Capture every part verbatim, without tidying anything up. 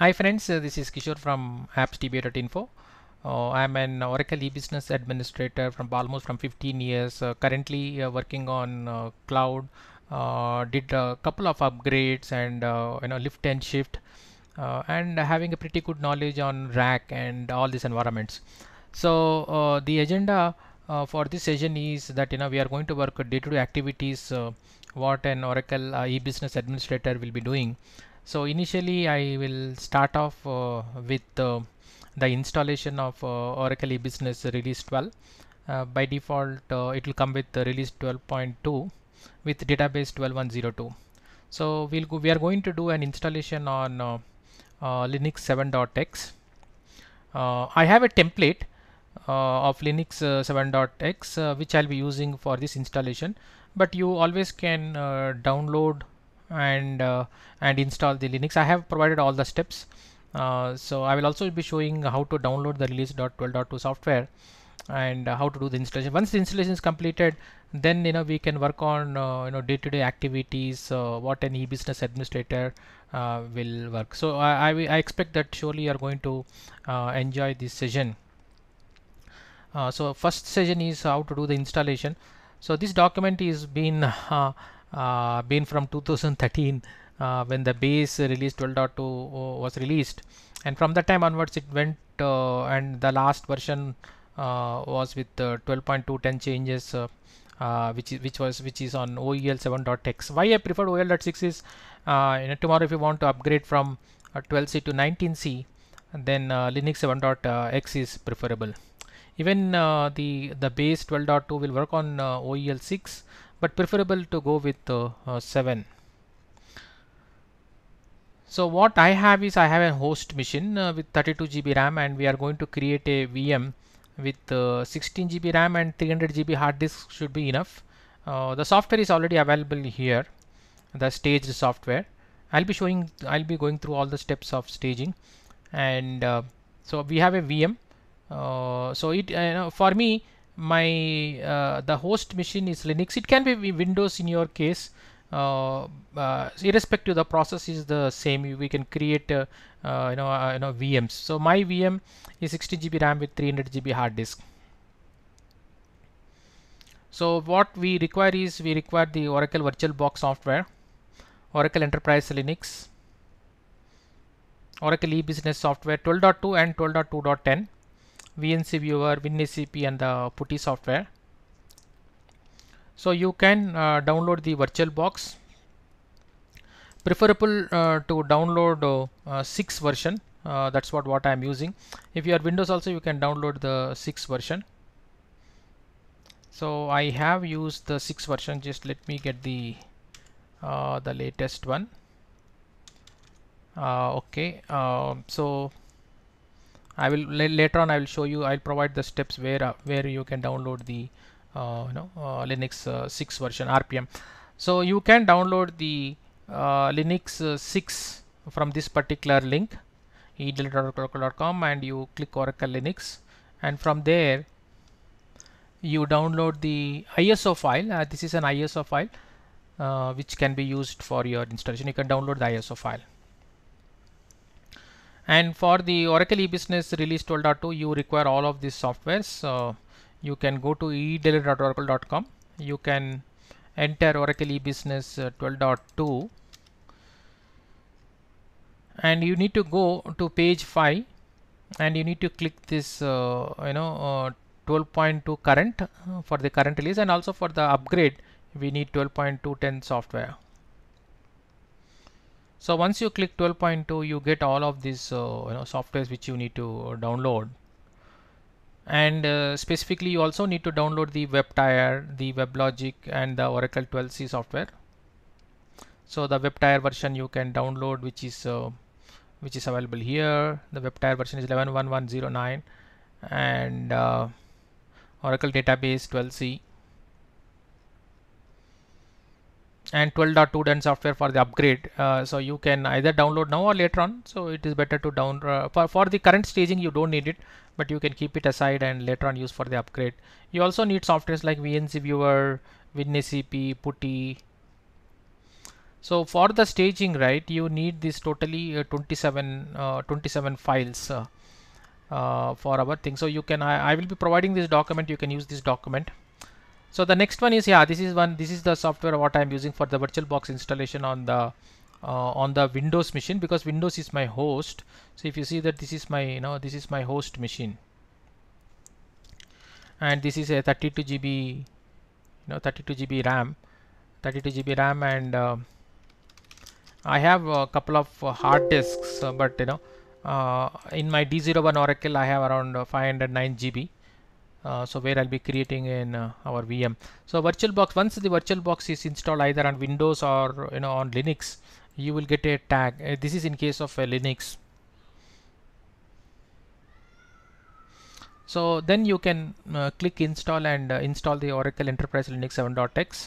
Hi friends, uh, this is Kishore from Apps D B A dot info. Uh, I'm an Oracle E-Business Administrator from almost from fifteen years, uh, currently uh, working on uh, cloud, uh, did a couple of upgrades and uh, you know lift and shift, uh, and having a pretty good knowledge on rack and all these environments. So uh, the agenda uh, for this session is that you know we are going to work day-to-day activities, uh, what an Oracle uh, E-Business Administrator will be doing. So initially I will start off uh, with uh, the installation of uh, Oracle E-Business Release twelve. Uh, by default uh, it will come with uh, Release twelve point two with database twelve one oh two. So we'll go, we are going to do an installation on uh, uh, Linux seven dot x. Uh, I have a template uh, of Linux seven dot x uh, which I'll be using for this installation, but you always can uh, download and uh, and install the Linux. I have provided all the steps, uh, so I will also be showing how to download the release dot twelve dot two software and uh, how to do the installation. Once the installation is completed, then you know we can work on uh, you know day-to-day activities, uh, what an e-business administrator uh, will work. So I, I, I expect that surely you are going to uh, enjoy this session. Uh, so first session is how to do the installation. So this document is been uh, Uh, been from two thousand thirteen, uh, when the base release twelve dot two was released, and from that time onwards it went uh, and the last version uh, was with twelve point two ten uh, changes, uh, uh, which is which was which is on O E L seven dot x. Why I prefer O E L dot six is uh, you know tomorrow if you want to upgrade from uh, twelve C to nineteen C, then uh, Linux seven dot x is preferable. Even uh, the the base twelve dot two will work on uh, O E L six, but preferable to go with uh, uh, seven. So what I have is I have a host machine uh, with thirty-two G B RAM, and we are going to create a V M with uh, sixteen G B RAM and three hundred G B hard disk should be enough. Uh, the software is already available here, the staged software. I'll be showing, I'll be going through all the steps of staging, and uh, so we have a V M. Uh, so it uh, for me, my uh, the host machine is Linux. It can be Windows in your case, uh, uh, irrespective, the process is the same. We can create uh, uh, you know uh, you know V Ms. So my V M is sixty G B RAM with three hundred G B hard disk. So what we require is we require the Oracle VirtualBox software, Oracle Enterprise Linux, Oracle E-Business software twelve dot two and twelve dot two dot ten, V N C viewer, WinSCP, and the PuTTY software. So you can uh, download the VirtualBox. Preferable uh, to download uh, six version. Uh, that's what what I am using. If you are Windows also, you can download the six version. So I have used the six version. Just let me get the uh, the latest one. Uh, okay. Uh, so. I will later on I will show you, I'll provide the steps where uh, where you can download the uh, you know uh, Linux uh, six version R P M. So you can download the uh, Linux uh, six from this particular link, e d l dot oracle dot com, and you click Oracle Linux, and from there you download the I S O file. Uh, this is an I S O file uh, which can be used for your installation. You can download the I S O file. And for the Oracle E-Business Release twelve dot two, you require all of these softwares. So you can go to e d l dot oracle dot com. You can enter Oracle E-Business twelve dot two, and you need to go to page five, and you need to click this, uh, you know, twelve point two uh, current uh, for the current release, and also for the upgrade, we need twelve point two ten software. So once you click twelve point two, you get all of these uh, you know, softwares which you need to download, and uh, specifically you also need to download the WebTier, the WebLogic, and the Oracle twelve C software. So the WebTier version you can download, which is uh, which is available here. The WebTier version is eleven one one oh nine, and uh, Oracle database twelve C. And twelve dot two dot ten software for the upgrade. Uh, so you can either download now or later on. So it is better to down uh, for, for the current staging you don't need it, but you can keep it aside and later on use for the upgrade. You also need softwares like V N C viewer, WinSCP, PuTTY. So for the staging, right, you need this totally uh, twenty-seven files uh, uh, for our thing. So you can, I, I will be providing this document, you can use this document. So the next one is, yeah, this is one, this is the software what I'm using for the VirtualBox installation on the Uh, on the Windows machine, because Windows is my host. So if you see that this is my, you know, this is my host machine, and this is a thirty-two G B, you know, thirty-two G B RAM, thirty-two G B RAM, and uh, I have a couple of uh, hard disks, uh, but you know, uh, in my D zero one Oracle, I have around uh, five hundred nine G B. Uh, so where I'll be creating in uh, our V M. So VirtualBox, once the VirtualBox is installed either on Windows or, you know, on Linux, you will get a tag. Uh, this is in case of uh, Linux. So then you can uh, click install and uh, install the Oracle Enterprise Linux seven dot x.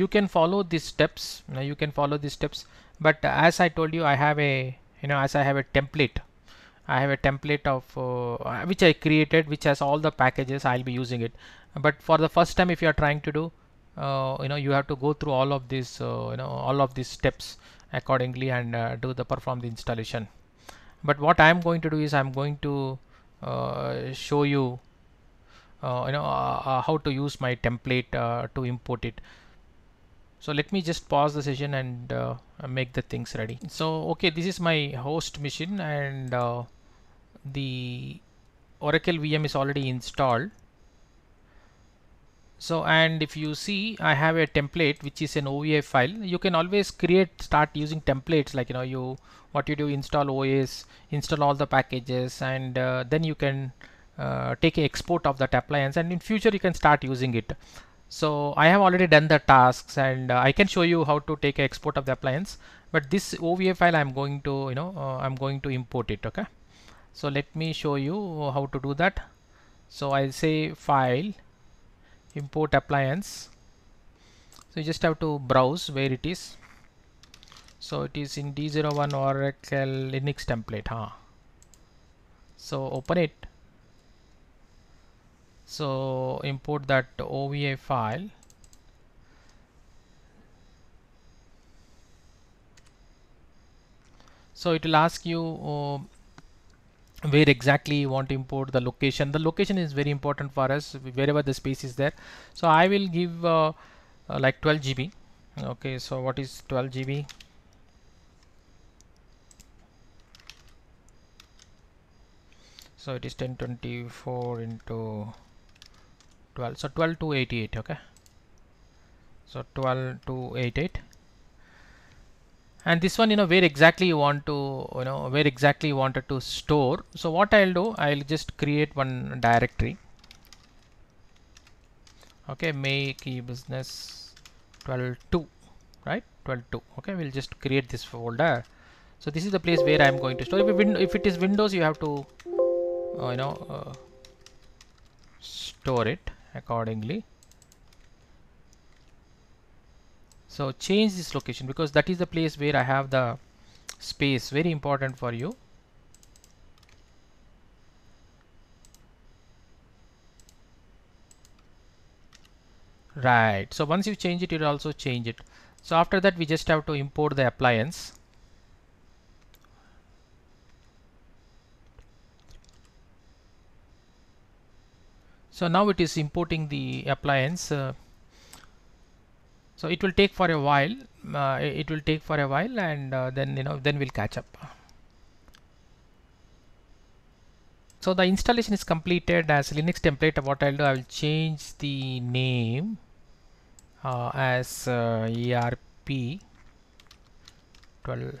You can follow these steps. You know, you can follow these steps. But uh, as I told you, I have a, you know, as I have a template. I have a template of uh, which I created, which has all the packages. I'll be using it, but for the first time, if you are trying to do, uh, you know, you have to go through all of these, uh, you know, all of these steps accordingly and uh, do the perform the installation. But what I'm going to do is I'm going to uh, show you, uh, you know, uh, uh, how to use my template uh, to import it. So let me just pause the session and uh, make the things ready. So okay, this is my host machine, and uh, the Oracle V M is already installed. So, and if you see, I have a template which is an O V A file. You can always create, start using templates, like, you know, you what you do, install O As, install all the packages, and uh, then you can uh, take an export of that appliance, and in future you can start using it. So I have already done the tasks, and uh, I can show you how to take an export of the appliance, but this O V A file I'm going to, you know, uh, I'm going to import it. Okay. So let me show you how to do that. So I'll say file, import appliance. So you just have to browse where it is. So it is in D zero one Oracle Linux template. Huh? So open it. So import that O V A file. So it will ask you uh, where exactly you want to import the location. The location is very important for us, wherever the space is there. So I will give uh, uh, like twelve G B. Okay, so what is twelve G B? So it is ten twenty-four into twelve, so twelve to eighty-eight. Okay, so twelve to eighty-eight, and this one, you know, where exactly you want to, you know, where exactly you wanted to store. So what I'll do, I'll just create one directory. Okay, make E-Business twelve two, right? twelve two. Okay, we'll just create this folder. So this is the place where I'm going to store. If it is Windows, you have to Uh, you know, uh, store it accordingly. So change this location, because that is the place where I have the space, very important for you. Right, so once you change it, it will also change it. So after that, we just have to import the appliance. So now it is importing the appliance. Uh, so it will take for a while. Uh, it will take for a while, and uh, then, you know, then we'll catch up. So the installation is completed as Linux template. What I'll do, I will change the name uh, as uh, E R P twelve.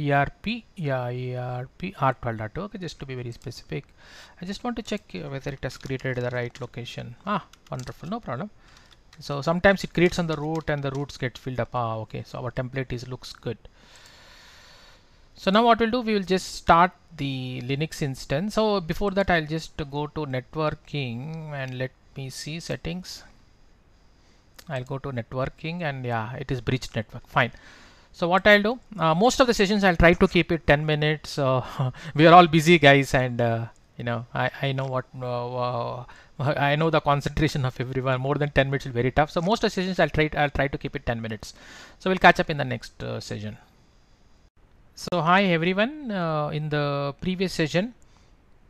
E R P, yeah, E R P R twelve point two. Okay, just to be very specific, I just want to check whether it has created the right location. Ah, wonderful, no problem. So sometimes it creates on the root and the roots get filled up. Ah, okay, so our template is looks good. So now what we'll do, we will just start the Linux instance. So before that, I'll just go to networking, and let me see settings. I'll go to networking, and yeah, it is bridged network, fine. So what I'll do, uh, most of the sessions I'll try to keep it ten minutes. Uh, we are all busy guys, and uh, you know, I, I know what uh, I know the concentration of everyone. More than ten minutes is very tough. So most of the sessions I'll try I'll try to keep it ten minutes. So we'll catch up in the next uh, session. So hi everyone. Uh, in the previous session,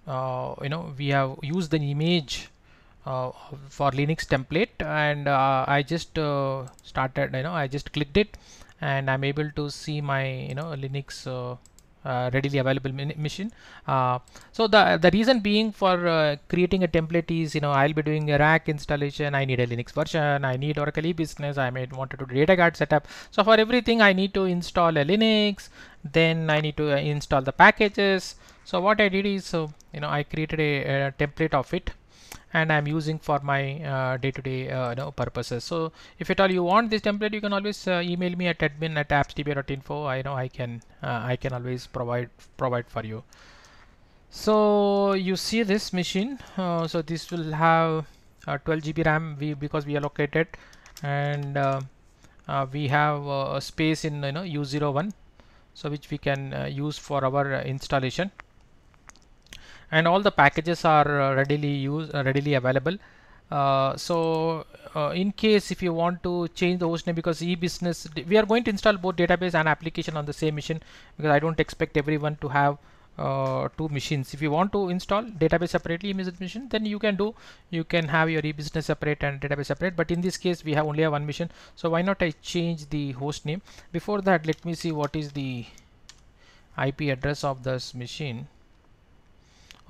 uh, you know, we have used the image uh, for Linux template, and uh, I just uh, started. You know, I just clicked it, and I'm able to see my you know Linux. Uh, Uh, readily available machine. Uh, so the the reason being for uh, creating a template is, you know, I'll be doing a rack installation. I need a Linux version. I need Oracle E-Business. I may want to do data guard setup. So for everything, I need to install a Linux. Then I need to uh, install the packages. So what I did is, uh, you know, I created a, a template of it, and I'm using for my uh, day-to-day uh, you know, purposes. So if at all you want this template, you can always uh, email me at admin at apps d b a dot info. I know I can uh, I can always provide provide for you. So you see this machine. Uh, so this will have uh, twelve G B RAM we, because we allocated, and uh, uh, we have uh, a space in you know U zero one, so which we can uh, use for our uh, installation. And all the packages are uh, readily used, uh, readily available. Uh, so uh, in case if you want to change the hostname, because e-business, we are going to install both database and application on the same machine, because I don't expect everyone to have uh, two machines. If you want to install database separately, e-business machine, then you can do, you can have your e-business separate and database separate. But in this case, we have only have one machine. So why not I change the host name? Before that, let me see what is the I P address of this machine.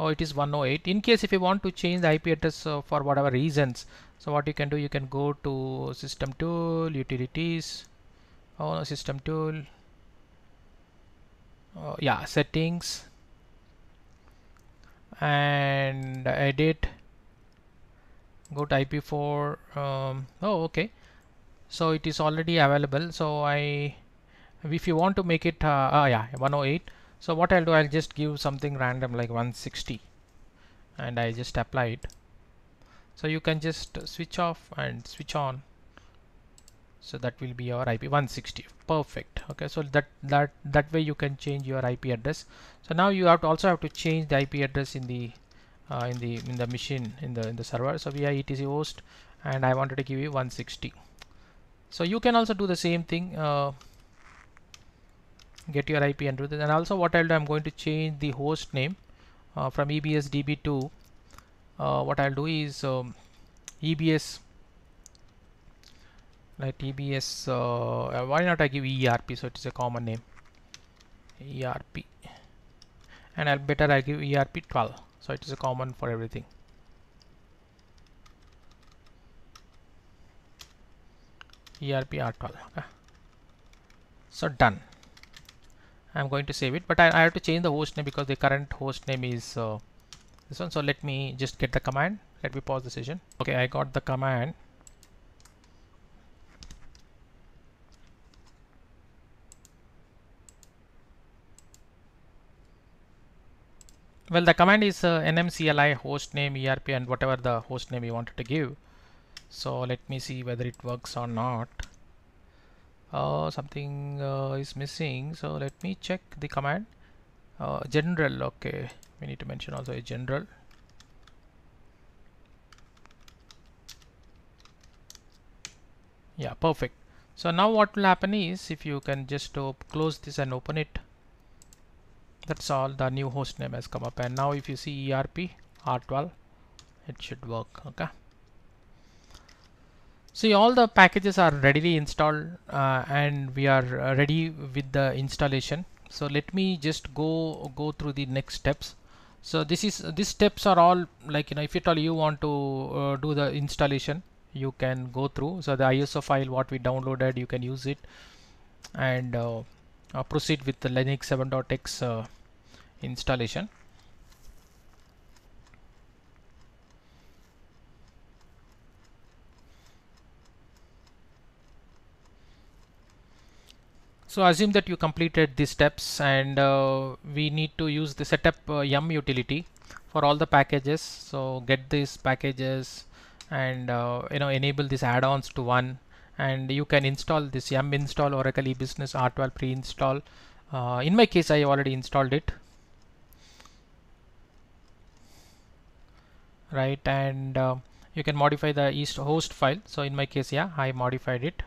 Oh, it is one oh eight. In case if you want to change the I P address uh, for whatever reasons, so what you can do, you can go to system tool, utilities, oh no, system tool, oh, yeah, settings, and edit, go to I P four. Um, oh, okay, so it is already available. So I, if you want to make it, uh, oh yeah, one oh eight. So what I'll do, I'll just give something random like one sixty, and I just apply it. So you can just switch off and switch on. So that will be your I P one sixty. Perfect. Okay. So that that that way you can change your I P address. So now you have to also have to change the I P address in the uh, in the in the machine in the in the server. So we are E T C host, and I wanted to give you one sixty. So you can also do the same thing. Uh, get your I P and do this. And also what I'll do, I'm going to change the host name uh, from E B S D B to uh, what I'll do is um, E B S, like E B S, uh, why not I give E R P, so it's a common name, E R P, and I'll better I give E R P twelve, so it is a common for everything. E R P R twelve, okay. So done. I'm going to save it, but I, I have to change the host name because the current host name is uh, this one. So let me just get the command. Let me pause the session. Okay, I got the command. Well, the command is uh, nmcli hostname E R P and whatever the host name you wanted to give. So let me see whether it works or not. Uh, something uh, is missing, so let me check the command. Uh, general, okay, we need to mention also a general. Yeah, perfect. So now what will happen is, if you can just uh, close this and open it, that's all, the new host name has come up. And now if you see E R P R twelve, it should work. Okay. See, all the packages are readily installed, uh, and we are uh, ready with the installation. So let me just go go through the next steps. So this is these steps are all like, you know, if at all you want to uh, do the installation, you can go through. So the I S O file what we downloaded, you can use it, and uh, uh, proceed with the Linux seven dot x uh, installation. So assume that you completed these steps, and uh, we need to use the setup uh, yum utility for all the packages. So get these packages, and uh, you know, enable these add-ons to one, and you can install this yum install Oracle eBusiness R twelve pre-install. Uh, in my case, I already installed it. right? And uh, you can modify the east host file. So in my case, yeah, I modified it,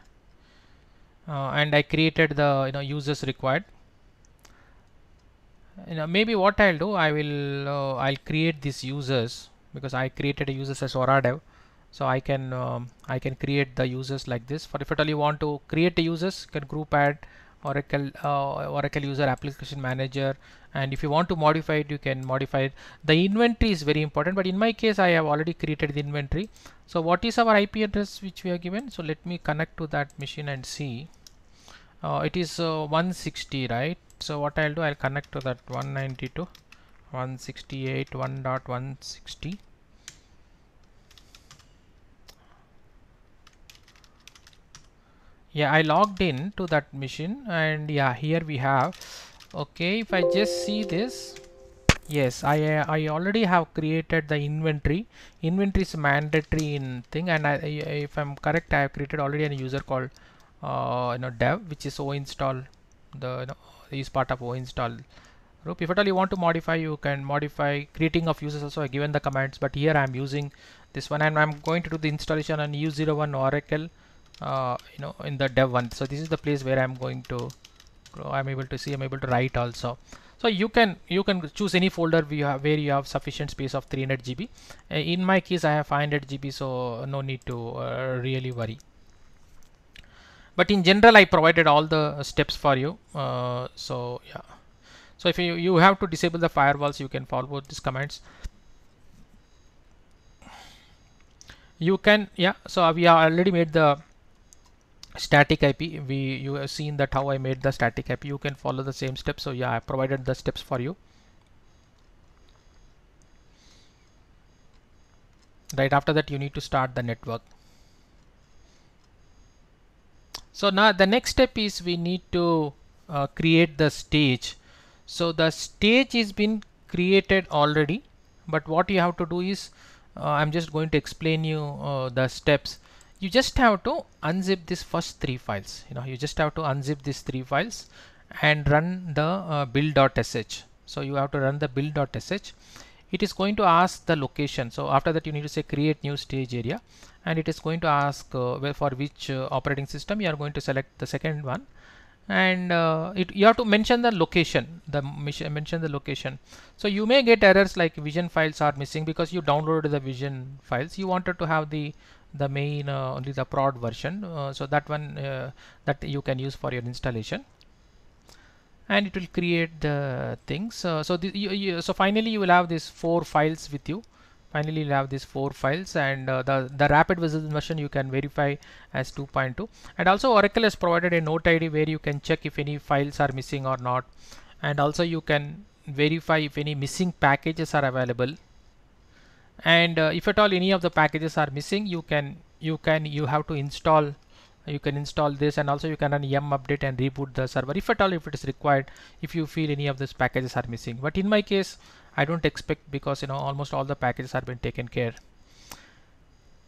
uh, and I created the you know users required. You know, maybe what I'll do, I will uh, I'll create these users, because I created a users as OraDev, so I can um, I can create the users like this. For if at all you want to create the users, you can group add Oracle uh, Oracle user application manager, and if you want to modify it, you can modify it. The inventory is very important, but in my case, I have already created the inventory. So what is our I P address which we are given? So let me connect to that machine and see. Uh, it is uh, one sixty, right? So what I'll do, I'll connect to that one ninety-two dot one sixty-eight dot one dot one sixty. Yeah, I logged in to that machine, and yeah, here we have. Okay, if I just see this, yes, I uh, I already have created the inventory. Inventory is mandatory in thing, and I, if I'm correct, I have created already a user called uh, you know dev, which is oinstall. The you know, is part of oinstall group. If at all you want to modify, you can modify creating of users also given the commands, but here I'm using this one, and I'm going to do the installation on E zero one Oracle uh, you know in the dev one. So this is the place where I'm going to I'm able to see I'm able to write also. So you can you can choose any folder we have where you have sufficient space of three hundred G B. Uh, in my case, I have five hundred G B, so no need to uh, really worry. But in general, I provided all the steps for you. Uh, so yeah, so if you you have to disable the firewalls, you can follow these commands. You can yeah. So we have already made the static I P. We you have seen that how I made the static I P. You can follow the same steps. So yeah, I provided the steps for you. Right after that, you need to start the network. So now the next step is we need to uh, create the stage. So the stage is been created already, but what you have to do is uh, I'm just going to explain you uh, the steps. You just have to unzip this first three files. You know, you just have to unzip these three files and run the uh, build dot S H. So you have to run the build dot S H. It is going to ask the location. So after that, you need to say create new stage area, and it is going to ask uh, for which uh, operating system. You are going to select the second one, and uh, it, you have to mention the location, the mention the location. So you may get errors like vision files are missing because you downloaded the vision files. You wanted to have the the main uh, only the prod version, uh, so that one uh, that you can use for your installation. And it will create the things. Uh, so, you, you, so finally, you will have these four files with you. Finally, you'll have these four files, and uh, the the rapid version you can verify as two point two. And also, Oracle has provided a note I D where you can check if any files are missing or not, and also you can verify if any missing packages are available. And uh, if at all any of the packages are missing, you can you can you have to install. You can install this, and also you can run yum update and reboot the server if at all if it is required, if you feel any of these packages are missing. But in my case, I don't expect, because you know almost all the packages have been taken care,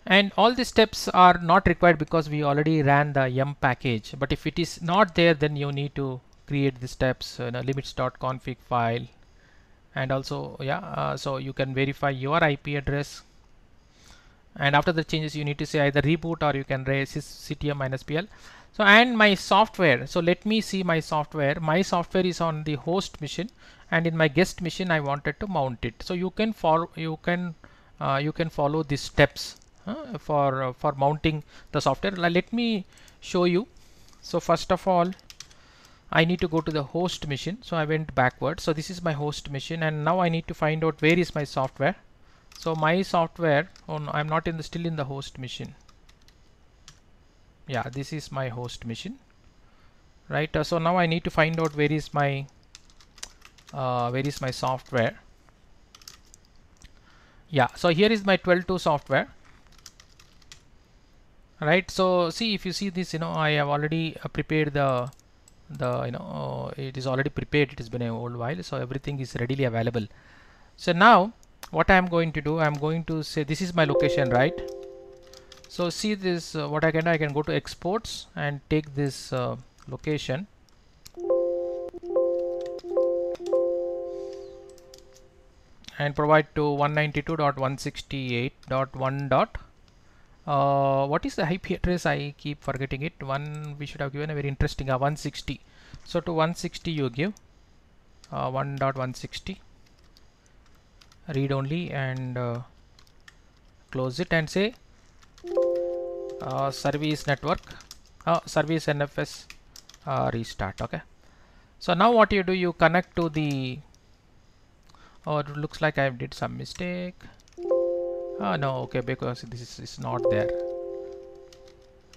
and all these steps are not required because we already ran the yum package. But if it is not there, then you need to create the steps, you know, limits dot config file, and also yeah uh, so you can verify your I P address. And after the changes, you need to say either reboot or you can raise C T M minus P L. So, and my software. So let me see my software. My software is on the host machine, and in my guest machine, I wanted to mount it. So you can follow. You can uh, you can follow these steps huh, for uh, for mounting the software. Let me show you. So first of all, I need to go to the host machine. So I went backwards. So this is my host machine, and now I need to find out where is my software. So my software, oh no, I'm not in the still in the host machine. Yeah, this is my host machine, right? Uh, so now I need to find out where is my uh, where is my software. Yeah, so here is my twelve point two software, right? So see, if you see this, you know I have already uh, prepared the the you know uh, it is already prepared. It has been a old while, so everything is readily available. So now, what I am going to do, I am going to say this is my location, right? So see this, uh, what I can do, I can go to exports and take this uh, location. and provide to one ninety-two dot one sixty-eight dot one. Uh, what is the I P address? I keep forgetting it. One we should have given a very interesting uh, one sixty. So to one sixty you give uh, one dot one sixty read only and uh, close it and say uh, service network uh, service N F S uh, restart. Okay. So now what you do, you connect to the. Oh, it looks like I did some mistake. Ah, no, okay, because this is, is not there.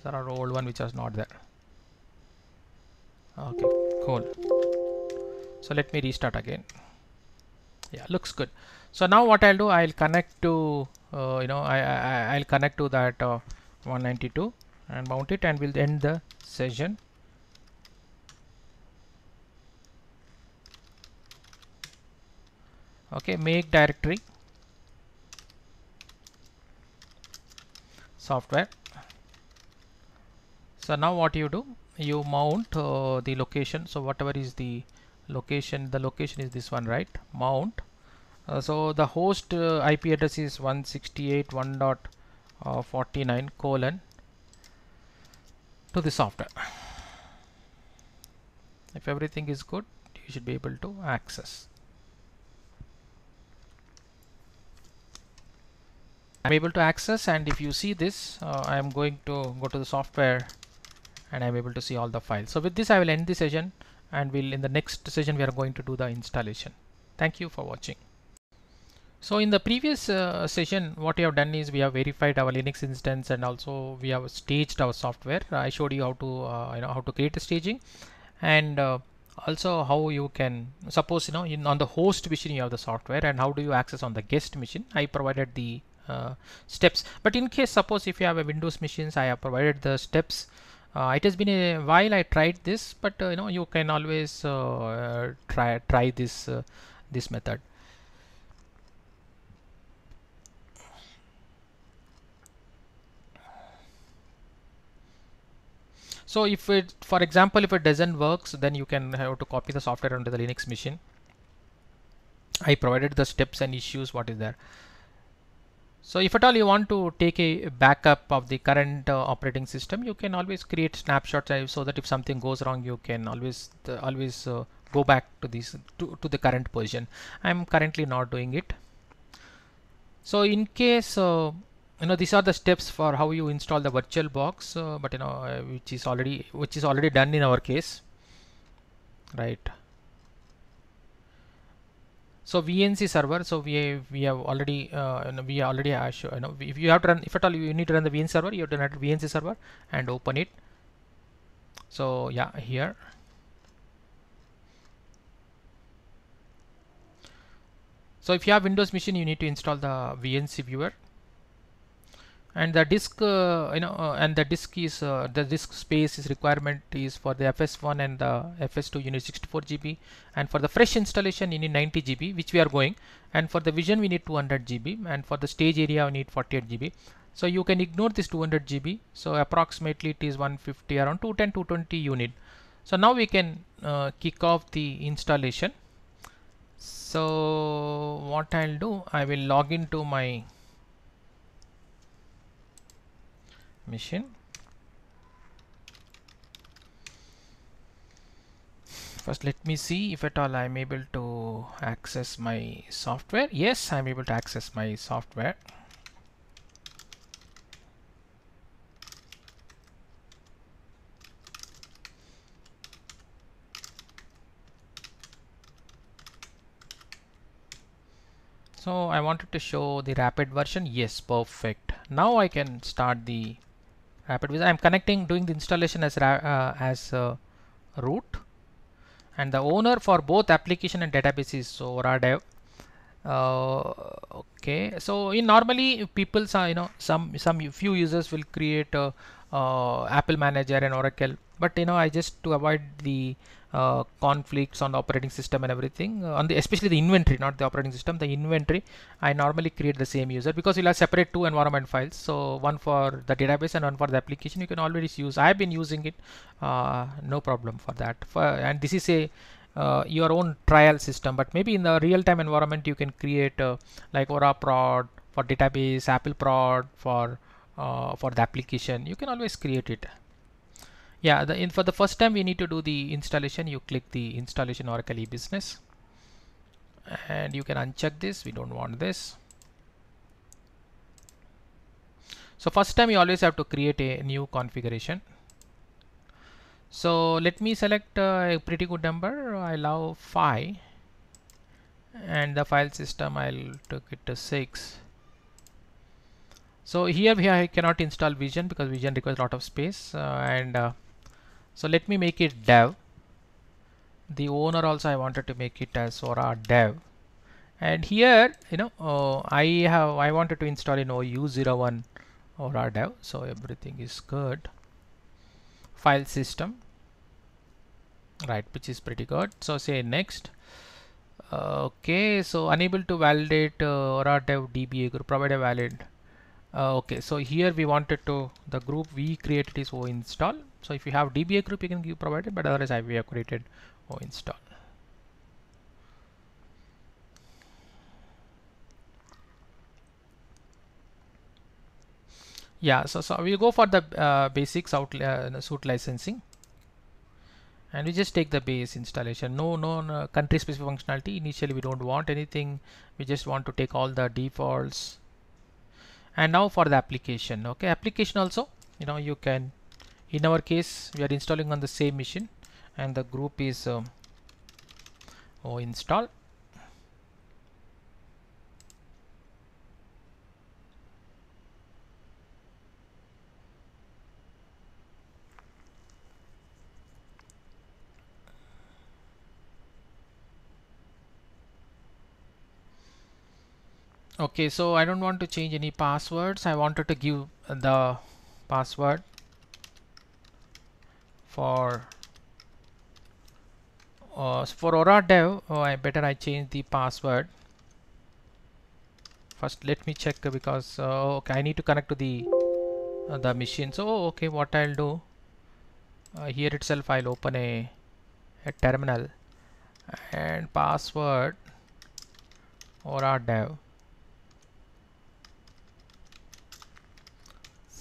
There are old one which was not there. Okay, cool. So let me restart again. Yeah, looks good. So now what I'll do, I'll connect to uh, you know I, I I'll connect to that uh, one ninety-two and mount it, and we'll end the session. Okay, make directory. Software. So now what you do, you mount uh, the location. So whatever is the location, the location is this one, right? Mount. Uh, so the host uh, I P address is one sixty-eight dot one dot forty-nine colon to the software. If everything is good, you should be able to access. I'm able to access, and if you see this, uh, I am going to go to the software and I'm able to see all the files. So with this I will end the session, and we'll in the next session we are going to do the installation. Thank you for watching. So in the previous uh, session what we have done is we have verified our Linux instance, and also we have staged our software. I showed you how to uh, you know how to create a staging, and uh, also how you can suppose you know in on the host machine you have the software, and how do you access on the guest machine. I provided the Uh, steps, but in case suppose if you have a Windows machines, I have provided the steps. Uh, it has been a while I tried this, but uh, you know you can always uh, try try this uh, this method. So if it, for example, if it doesn't work, so then you can have to copy the software onto the Linux machine. I provided the steps and issues what is there. So if at all you want to take a backup of the current uh, operating system, you can always create snapshots, so that if something goes wrong, you can always uh, always uh, go back to this to, to the current version. I'm currently not doing it. So in case uh, you know these are the steps for how you install the VirtualBox, uh, but you know uh, which is already which is already done in our case, right? So V N C server. So we we have already uh, you know, we already show, you know if you have to run if at all you need to run the V N C server, you have to run V N C server and open it. So yeah, here. So if you have Windows machine, you need to install the V N C viewer. And the disk, uh, you know, uh, and the disk is uh, the disk space is requirement is for the F S one and the F S two. You need sixty-four G B, and for the fresh installation you need ninety G B, which we are going. And for the vision we need two hundred G B, and for the stage area we need forty-eight G B. So you can ignore this two hundred G B. So approximately it is one fifty, around two ten, two twenty unit. So now we can uh, kick off the installation. So what I'll do, I will log into my machine. First let me see if at all I'm able to access my software. Yes, I'm able to access my software. So I wanted to show the rapid version. Yes, perfect. Now I can start the rapid. I'm connecting, doing the installation as uh, as uh, root, and the owner for both application and database is Oracle. Uh, okay, so in normally people, you know, some some few users will create a, uh, Apple Manager and Oracle, but you know, I just to avoid the uh, conflicts on the operating system and everything, uh, on the especially the inventory, not the operating system, the inventory. I normally create the same user because you'll have separate two environment files. So one for the database and one for the application. You can always use. I've been using it, uh, no problem for that. For, and this is a uh, your own trial system, but maybe in the real-time environment you can create uh, like Oracle prod for database, Apple prod for uh, for the application. You can always create it. Yeah, the, in, for the first time we need to do the installation. You click the installation Oracle eBusiness, and you can uncheck this. We don't want this. So first time you always have to create a new configuration. So let me select uh, a pretty good number. I allow five, and the file system I'll take it to six. So here we I cannot install Vision because Vision requires a lot of space, uh, and uh, so let me make it dev. The owner also I wanted to make it as Oracle dev, and here you know uh, I have I wanted to install in O U zero one Oracle dev. So everything is good. File system, right, which is pretty good. So say next. Uh, okay, so unable to validate uh, Oracle dev D B A group, provide a valid. Uh, okay, so here we wanted to, the group we created is O install. So if you have D B A group, you can give provided, but otherwise I we have created O install. Yeah, so so we we'll go for the uh, basics out uh, suite licensing, and we just take the base installation. No, no, no country specific functionality. Initially, we don't want anything. We just want to take all the defaults. And now for the application, okay, application also, you know, you can, in our case, we are installing on the same machine, and the group is um, O install. Okay, so I don't want to change any passwords. I wanted to give the password for uh, for Oracle Dev. Oh, I better I change the password first. Let me check because uh, okay, I need to connect to the uh, the machine. So okay, what I'll do uh, here itself, I'll open a, a terminal and password Oracle Dev.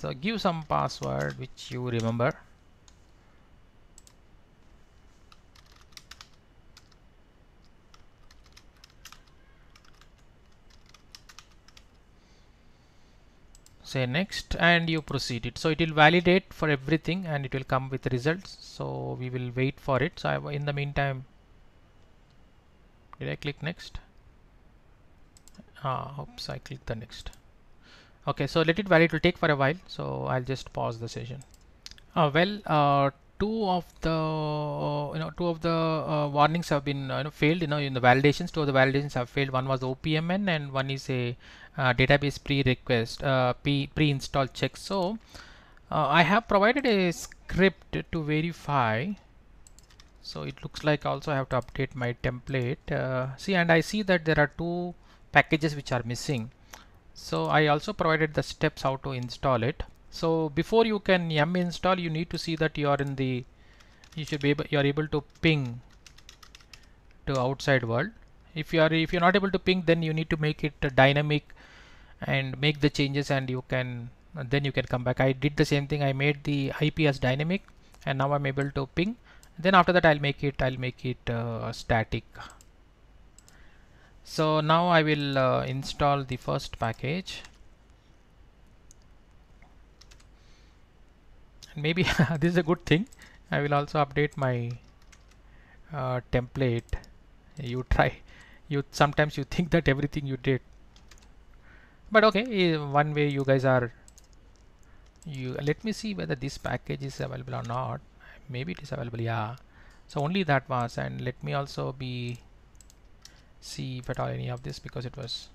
So give some password which you remember. Say next, and you proceed it. So it will validate for everything, and it will come with results. So we will wait for it. So I, in the meantime, did I click next? Ah, oops, I clicked the next. Okay, so let it validate. It will take for a while, so I'll just pause the session. Uh, well, uh, two of the uh, you know two of the uh, warnings have been uh, you know, failed. You know, in the validations, two of the validations have failed. One was O P M N, and one is a uh, database pre-request uh, pre-install check. So uh, I have provided a script to verify. So it looks like also I have to update my template. Uh, see, and I see that there are two packages which are missing. So I also provided the steps how to install it. So before you can yum install, you need to see that you are in the, you should be able, you are able to ping to outside world. If you are, if you're not able to ping, then you need to make it dynamic and make the changes, and you can, and then you can come back. I did the same thing. I made the I P as dynamic, and now I'm able to ping. Then after that, I'll make it, I'll make it uh, static. So now I will uh, install the first package. And maybe this is a good thing. I will also update my uh, template. You try. You sometimes you think that everything you did, but okay. One way you guys are. You let me see whether this package is available or not. Maybe it is available. Yeah. So only that was. And let me also be. See if at all any of this because it was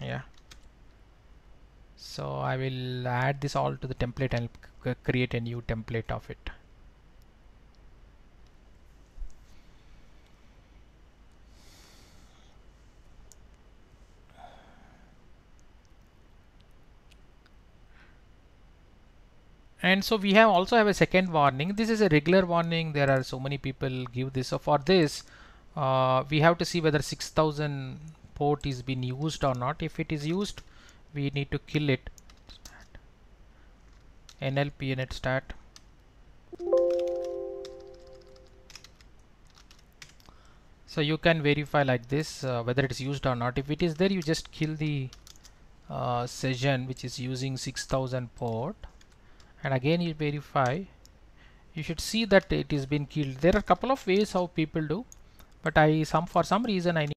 yeah so I will add this all to the template and c create a new template of it. And so we have also have a second warning. This is a regular warning. There are so many people give this. So for this, uh, we have to see whether six thousand port is being used or not. If it is used, we need to kill it. N L P init stat. So you can verify like this uh, whether it's used or not. If it is there, you just kill the uh, session which is using six thousand port. And again you verify. You should see that it is been killed. There are a couple of ways how people do, but I some for some reason I need.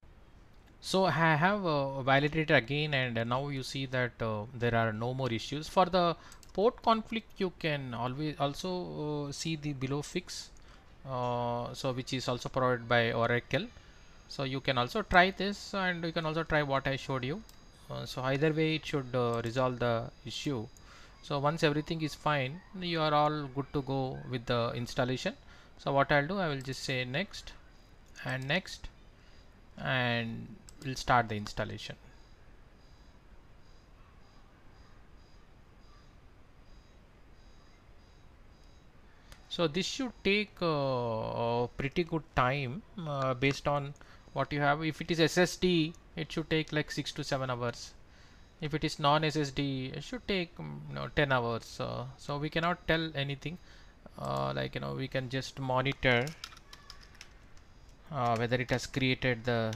So I have uh, validated again, and now you see that uh, there are no more issues. For the port conflict, you can always also uh, see the below fix, uh, so which is also provided by Oracle. So you can also try this, and you can also try what I showed you. Uh, so either way, it should uh, resolve the issue. So once everything is fine, you are all good to go with the installation. So what I'll do, I will just say next and next, and we'll start the installation. So this should take uh, a pretty good time uh, based on what you have. If it is S S D, it should take like six to seven hours. If it is non S S D, it should take you know, ten hours. Uh, so we cannot tell anything. Uh, like you know, we can just monitor uh, whether it has created the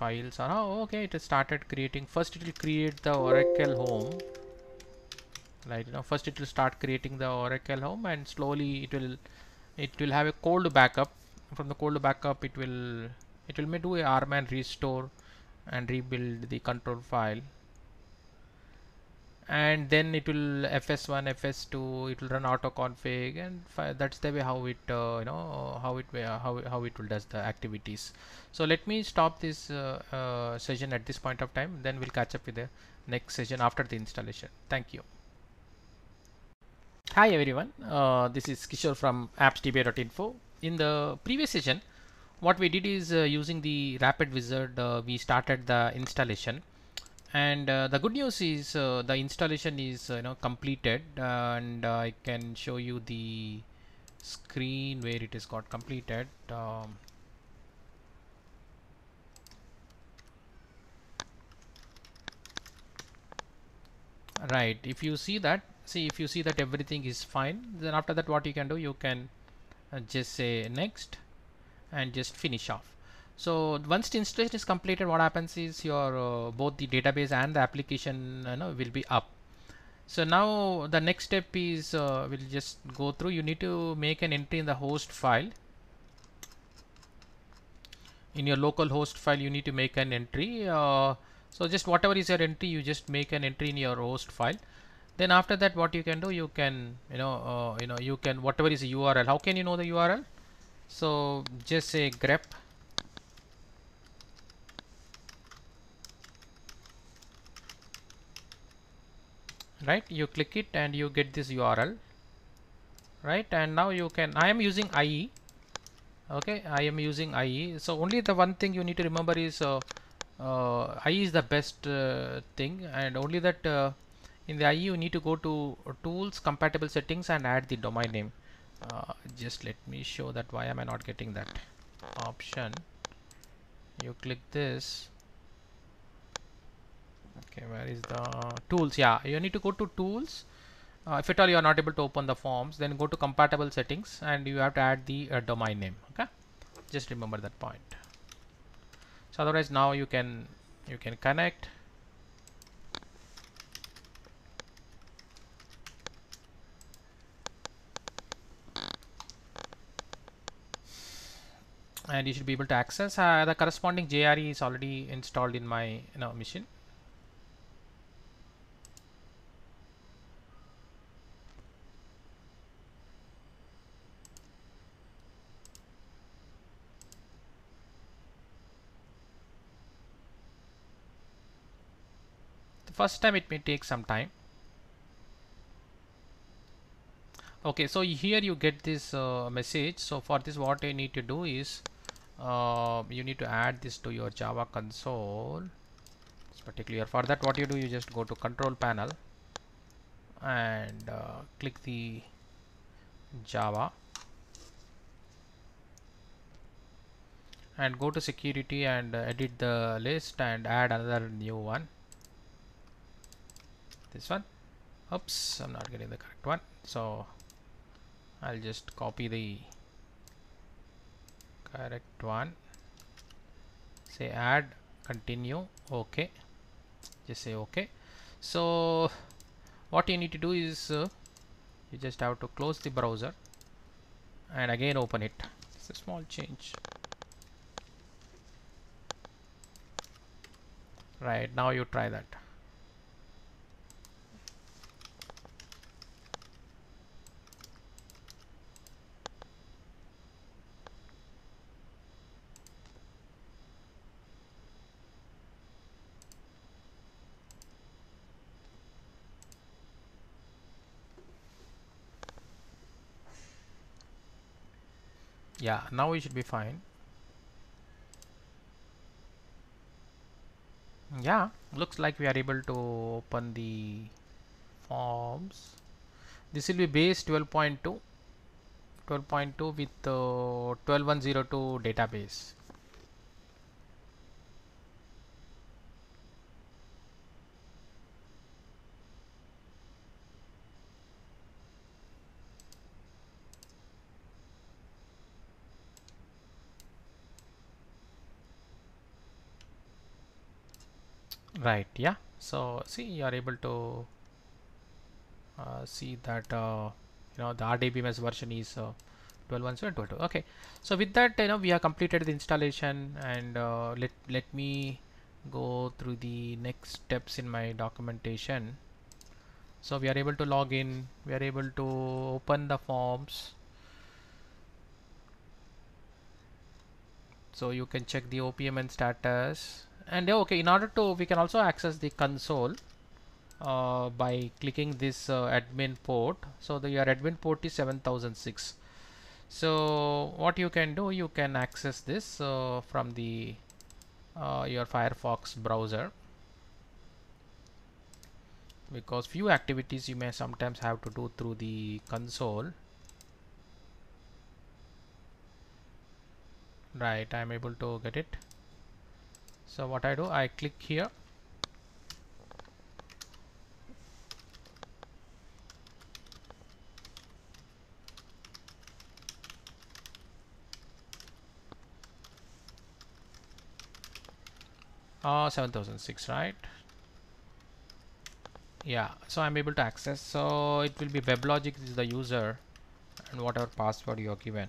files or not. Oh, okay, it has started creating. First, it will create the Oracle Home. Like you know, first it will start creating the Oracle Home, and slowly it will, it will have a cold backup. From the cold backup, it will, it will may do a R M A N restore and rebuild the control file. And then it will F S one F S two, it will run auto config, and that's the way how it uh, you know how it uh, how, how it will does the activities. So let me stop this uh, uh, session at this point of time, then we'll catch up with the next session after the installation. Thank you. Hi everyone, uh, this is Kishore from apps D B A dot info. In the previous session, what we did is uh, using the rapid wizard, uh, we started the installation. And uh, the good news is uh, the installation is uh, you know completed, uh, and uh, I can show you the screen where it is got completed. Um, right, if you see that, see if you see that everything is fine, then after that what you can do, you can uh, just say next and just finish off. So once the installation is completed, what happens is your uh, both the database and the application you know, will be up. So now the next step is uh, we'll just go through. You need to make an entry in the host file. In your local host file, you need to make an entry. Uh, so just whatever is your entry, you just make an entry in your host file. Then after that, what you can do, you can you know uh, you know you can whatever is the U R L. How can you know the U R L? So just say grep. Right, you click it and you get this U R L, right? And now you can, I am using I E, okay, I am using I E. So only the one thing you need to remember is uh, uh, I E is the best uh, thing, and only that uh, in the I E you need to go to tools, compatible settings, and add the domain name. Uh, just let me show that. Why am I not getting that option? You click this. Okay, where is the tools? Yeah, you need to go to tools. Uh, if at all you are not able to open the forms, then go to compatible settings and you have to add the uh, domain name. Okay, just remember that point. So otherwise now you can you can connect. And you should be able to access uh, the corresponding J R E is already installed in my you know, machine. First time it may take some time. Okay, so here you get this uh, message. So for this what you need to do is uh, you need to add this to your Java console. It's particular. For that what you do, you just go to control panel and uh, click the Java and go to security and uh, edit the list and add another new one. This one. Oops, I'm not getting the correct one. So I'll just copy the correct one. Say add, continue, OK. Just say OK. So what you need to do is uh, you just have to close the browser and again open it. It's a small change. Right, now you try that. Yeah, now we should be fine. Yeah, looks like we are able to open the forms. This will be base twelve point two, twelve point two with uh, twelve one oh two database. Right, yeah, so see, you are able to uh, see that uh, you know the R D B M S version is uh, twelve point one seven point twelve point two. Okay, so with that, you know, we have completed the installation, and uh, let let me go through the next steps in my documentation. So we are able to log in, we are able to open the forms, so you can check the O P M N status. And okay, in order to, we can also access the console uh, by clicking this uh, admin port. So the, your admin port is seven thousand six. So what you can do, you can access this uh, from the uh, your Firefox browser, because few activities you may sometimes have to do through the console. Right, I'm able to get it. So what I do, I click here, uh, seven thousand six, right? Yeah, so I'm able to access. So it will be WebLogic is the user and whatever password you are given.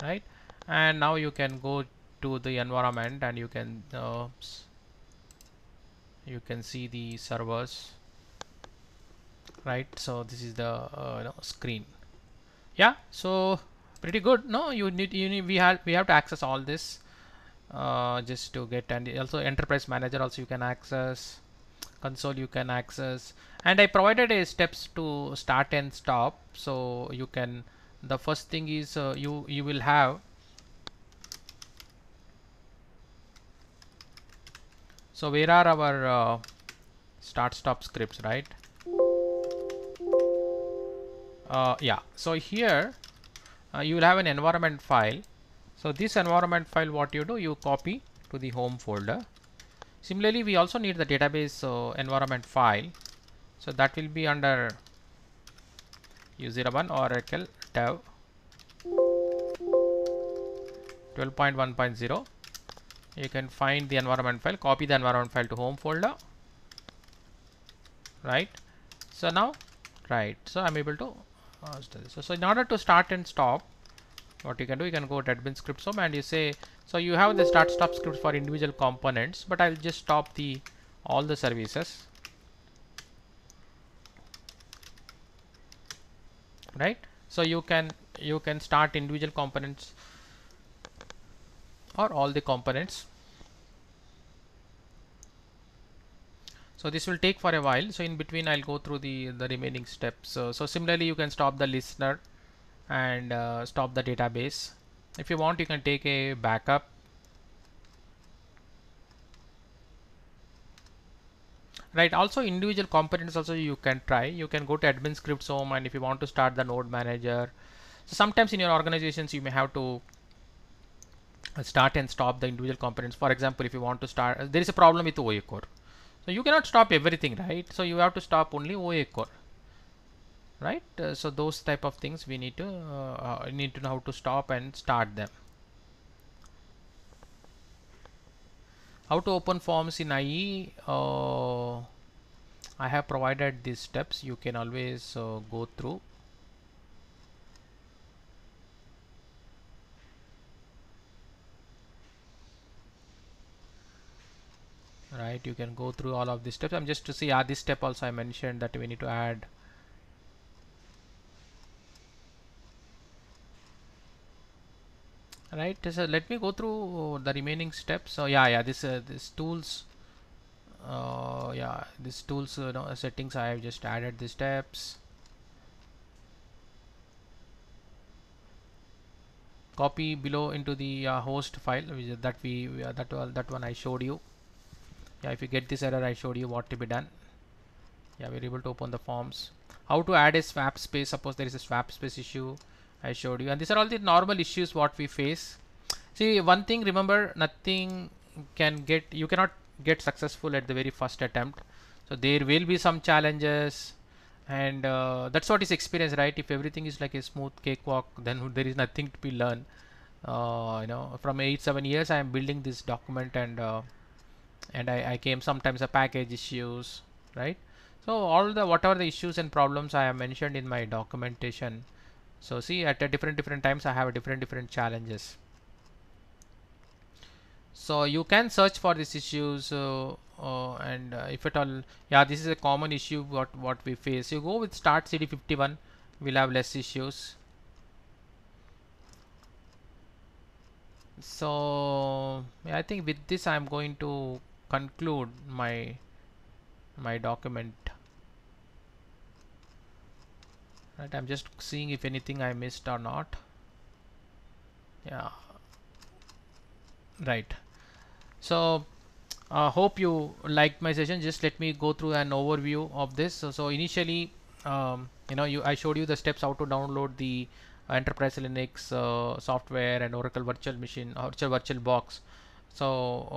Right, and now you can go to the environment and you can uh, you can see the servers. Right, so this is the uh, you know, screen. Yeah, so pretty good. No, you need you need we have we have to access all this uh, just to get, and also enterprise manager also you can access, console you can access, and I provided a steps to start and stop. So you can. The first thing is uh, you you will have, so where are our uh, start stop scripts, right? Uh, yeah, so here uh, you will have an environment file. So this environment file, what you do, you copy to the home folder. Similarly, we also need the database uh, environment file, so that will be under U zero one Oracle dev twelve point one point zero. You can find the environment file, copy the environment file to home folder. Right, so now, right, so I'm able to uh, so, so in order to start and stop, what you can do, you can go to admin scripts home and you say, so you have the start stop scripts for individual components, but I'll just stop the all the services. Right, so you can you can start individual components or all the components. So this will take for a while, so in between I'll go through the the remaining steps. So, so similarly you can stop the listener and uh, stop the database. If you want, you can take a backup. right? Also individual components also you can try. You can go to admin scripts home, and if you want to start the node manager. So sometimes in your organizations you may have to start and stop the individual components. For example, if you want to start, there is a problem with O A core. So you cannot stop everything, right? So you have to stop only O A core, right? Uh, so those type of things we need to uh, uh, need to know how to stop and start them. How to open forms in I E? Uh, I have provided these steps. You can always uh, go through. Right, you can go through all of these steps. I'm just to see, are this step also I mentioned that we need to add. Right, so let me go through the remaining steps. So yeah, yeah, this uh, this tools, uh, yeah, this tools uh, no, settings. I have just added the steps. Copy below into the uh, host file which, that we uh, that uh, that one I showed you. Yeah, if you get this error, I showed you what to be done. Yeah, we're able to open the forms. How to add a swap space? Suppose there is a swap space issue. I showed you, and these are all the normal issues what we face. See, one thing remember, nothing can get, you cannot get successful at the very first attempt. So there will be some challenges, and uh, that's what is experience, right? If everything is like a smooth cakewalk, then there is nothing to be learned. Uh, you know, from eight seven years I am building this document, and uh, and I, I came sometimes a package issues, right? So all the whatever the issues and problems I have mentioned in my documentation. So see, at a different different times I have a different different challenges. So you can search for these issues, uh, uh, and uh, if at all, yeah, this is a common issue what what we face. You go with start C D fifty-one, we'll have less issues. So yeah, I think with this I'm going to conclude my my document. Right, I'm just seeing if anything I missed or not. Yeah, right. So I uh, hope you liked my session. Just let me go through an overview of this. So, so initially, um, you know, you I showed you the steps how to download the Enterprise Linux uh, software and Oracle Virtual Machine, Oracle Virtual Box. So,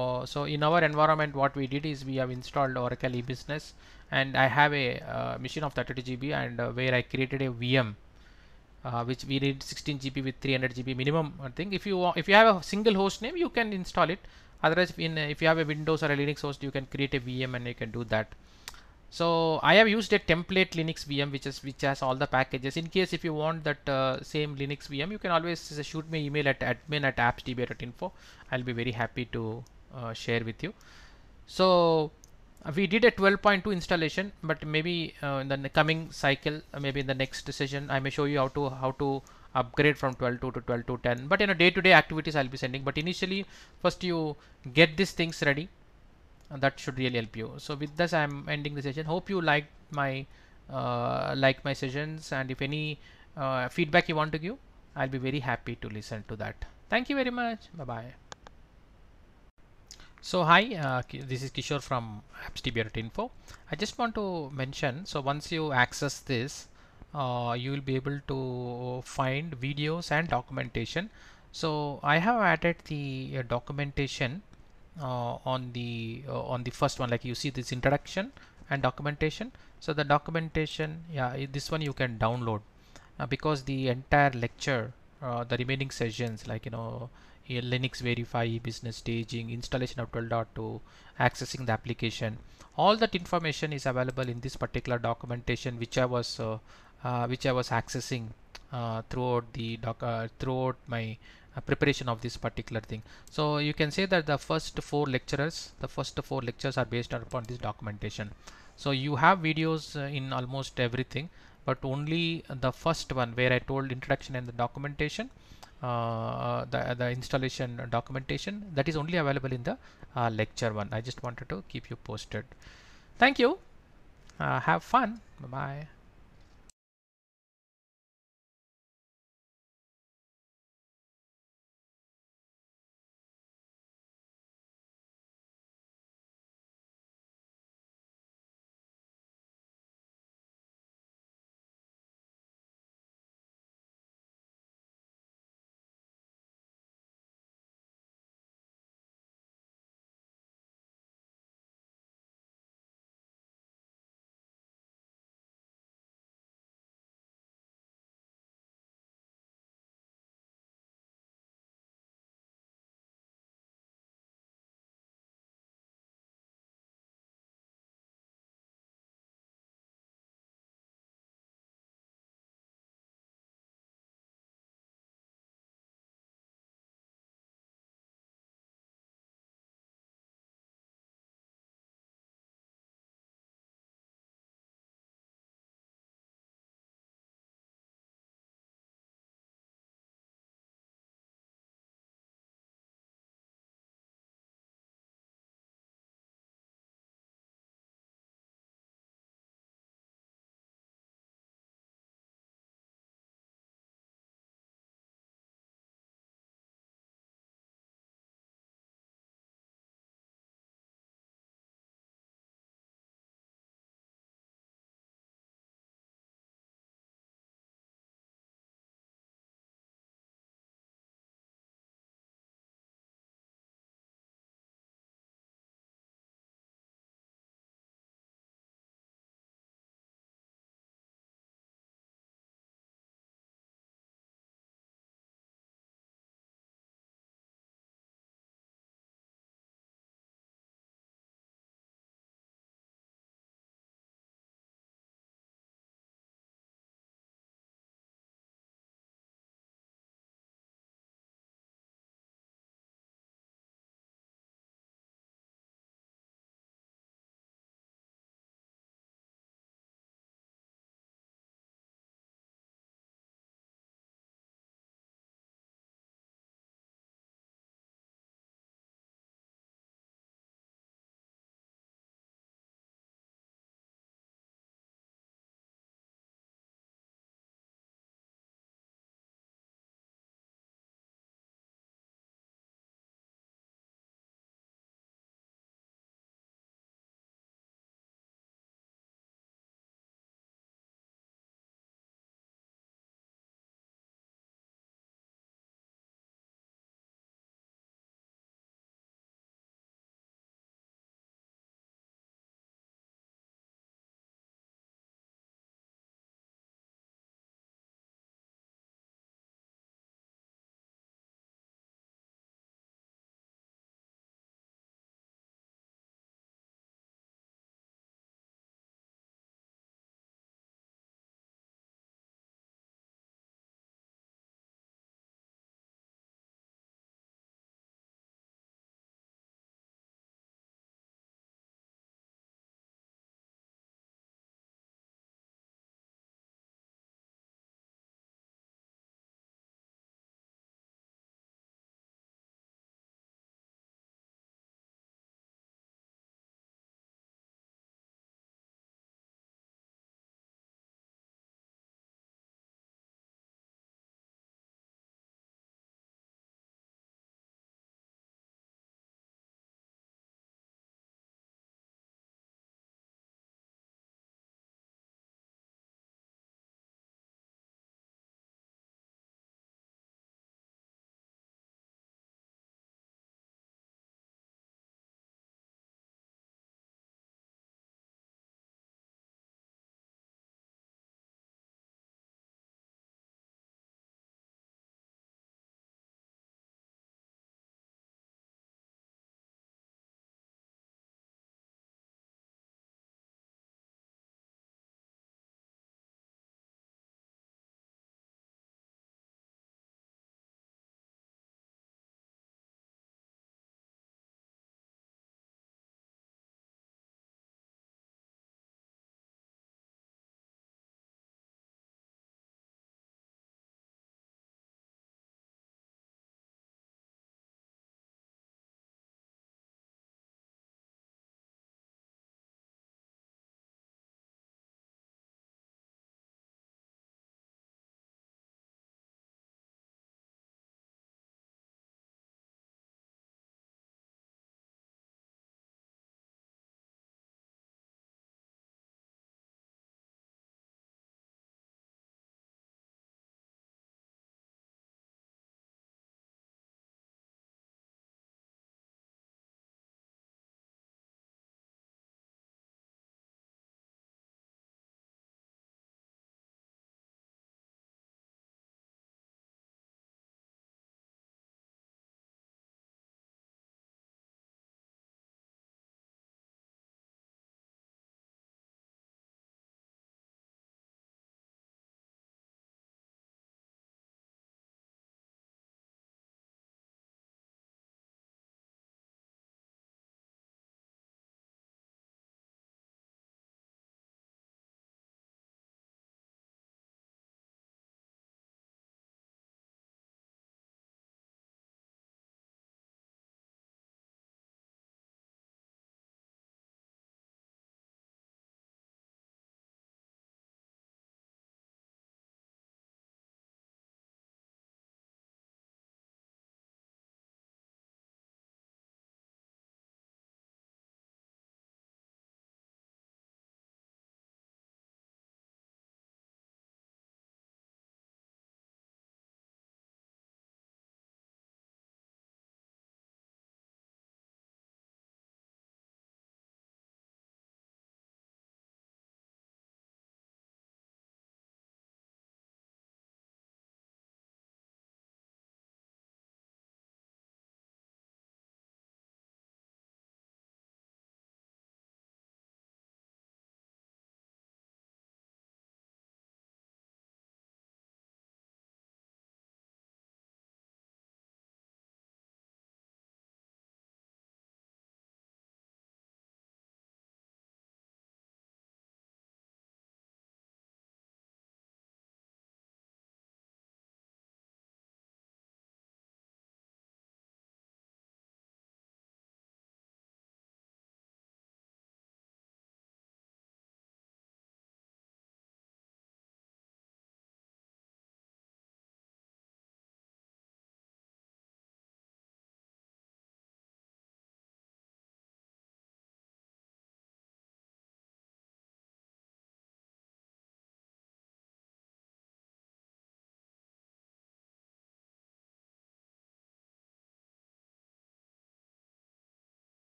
uh, so in our environment, what we did is we have installed Oracle E-Business, and I have a uh, machine of thirty-two G B, and uh, where I created a V M, uh, which we need sixteen G B with three hundred G B minimum. I think if you if you have a single host name, you can install it. Otherwise, in if you have a Windows or a Linux host, you can create a V M and you can do that. So I have used a template Linux V M, which is which has all the packages. In case if you want that uh, same Linux V M, you can always shoot me email at admin at apps D B A dot info. I'll be very happy to uh, share with you. So uh, we did a twelve point two installation, but maybe uh, in the coming cycle, uh, maybe in the next session, I may show you how to how to upgrade from twelve point two to twelve point two ten. But you know, day-to-day activities I'll be sending. But initially, first you get these things ready. And that should really help you. So with this, I'm ending the session. Hope you liked my uh, like my sessions, and if any uh, feedback you want to give, I'll be very happy to listen to that. Thank you very much. Bye bye. So hi, uh, this is Kishore from apps D B A dot info. I just want to mention. So once you access this, uh, you will be able to find videos and documentation. So I have added the uh, documentation. Uh, on the uh, on the first one, like you see this introduction and documentation. So the documentation, yeah, this one you can download uh, because the entire lecture, uh, the remaining sessions, like you know, Linux verify, business staging, installation of twelve point two, accessing the application, all that information is available in this particular documentation, which I was uh, uh, which I was accessing uh, throughout the doc uh, throughout my preparation of this particular thing. So you can say that the first four lectures, the first four lectures are based upon this documentation. So you have videos in almost everything, but only the first one where I told introduction and the documentation, uh, the, the installation documentation, that is only available in the uh, lecture one. I just wanted to keep you posted. Thank you. Uh, have fun. Bye bye.